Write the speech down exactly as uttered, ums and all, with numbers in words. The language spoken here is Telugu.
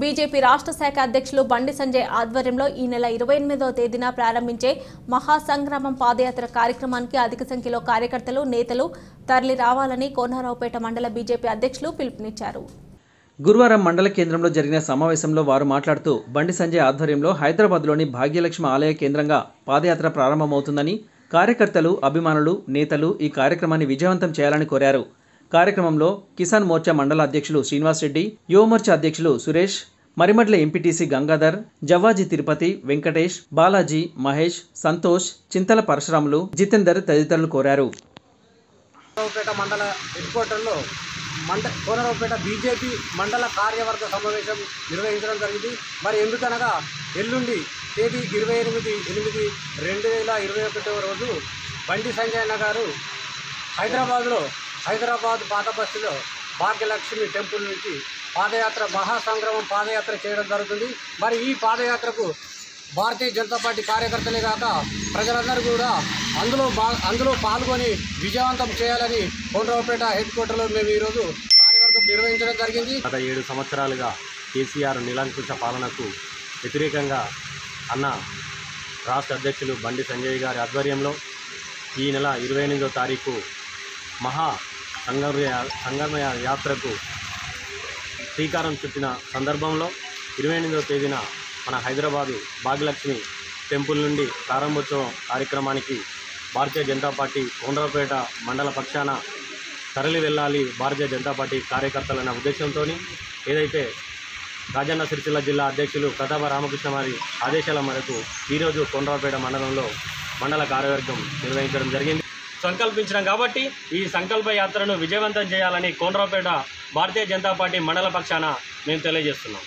బీజేపీ రాష్ట్ర శాఖ అధ్యక్షులు బండి సంజయ్ ఆధ్వర్యంలో ఈ నెల ఇరవై ఎనిమిదవ తేదీన ప్రారంభించే మహా సంగ్రామం పాదయాత్ర కార్యక్రమానికి అధిక సంఖ్యలో కార్యకర్తలు నేతలు తరలి రావాలని కోనారావుపేట మండల బీజేపీ అధ్యక్షులు పిలుపునిచ్చారు। గురువారం మండల కేంద్రంలో జరిగిన సమావేశంలో వారు మాట్లాడుతూ బండి సంజయ్ ఆధ్వర్యంలో హైదరాబాద్లోని భాగ్యలక్ష్మి ఆలయ కేంద్రంగా పాదయాత్ర ప్రారంభమవుతుందని కార్యకర్తలు అభిమానులు నేతలు ఈ కార్యక్రమాన్ని విజయవంతం చేయాలని కోరారు। కార్యక్రమంలో కిసాన్ మోర్చా మండల అధ్యక్షులు శ్రీనివాస్ రెడ్డి, యువ మోర్చా అధ్యక్షులు సురేష్ మరిమడలే, ఎంపీటీసీ గంగాధర్ జవాజీ, తిరుపతి వెంకటేష్, బాలాజీ మహేష్, సంతోష్ చింతల, పరశురాములు, జితేందర్ తదితరులు కోరారు। కోరారవుపేట మండల హెడ్ క్వార్టర్లో మండ కోరారవుపేట బీజేపీ మండల కార్యవర్గ సమావేశం నిర్వహించడం జరిగింది। మరి ఎందుకనగా ఎల్లుండి తేదీ ఇరవై ఎనిమిది ఎనిమిది రెండు వేల ఇరవై ఒకటవ రోజు బండి సంజయ్ అన్న గారు హైదరాబాద్లో హైదరాబాద్ పాత బస్సులో భాగ్యలక్ష్మి టెంపుల్ నుంచి పాదయాత్ర మహాసంగ్రామం పాదయాత్ర చేయడం జరుగుతుంది। మరి ఈ పాదయాత్రకు భారతీయ జనతా పార్టీ కార్యకర్తలే కాక ప్రజలందరూ కూడా అందులో బా అందులో పాల్గొని విజయవంతం చేయాలని కోనరావుపేట హెడ్ క్వార్టర్లో మేము ఈరోజు కార్యవర్గం నిర్వహించడం జరిగింది। గత ఏడు సంవత్సరాలుగా కేసీఆర్ నిరంకుశ పాలనకు వ్యతిరేకంగా అన్న రాష్ట్ర అధ్యక్షులు బండి సంజయ్ గారి ఆధ్వర్యంలో ఈ నెల ఇరవై ఎనిమిదో తారీఖు మహా సంగమ సంగమ యాత్రకు శ్రీకారం చుట్టిన సందర్భంలో ఇరవై ఎనిమిదవ తేదీన మన హైదరాబాదు భాగ్యలక్ష్మి టెంపుల్ నుండి ప్రారంభోత్సవం కార్యక్రమానికి భారతీయ జనతా పార్టీ కోనరావుపేట మండల పక్షాన తరలి వెళ్ళాలి భారతీయ జనతా పార్టీ కార్యకర్తలన్న ఉద్దేశంతో ఏదైతే రాజన్న సిరిసిల్ల జిల్లా అధ్యక్షులు కతాబ రామకృష్ణారి ఆదేశాల మేరకు ఈరోజు కోనరావుపేట మండలంలో మండల కార్యవర్గం నిర్వహించడం జరిగింది। సంకల్పించడం కాబట్టి ఈ సంకల్ప యాత్రను విజయవంతం చేయాలని కోనరావుపేట భారతీయ జనతా పార్టీ మండల పక్షాన మేము తెలియజేస్తున్నాం।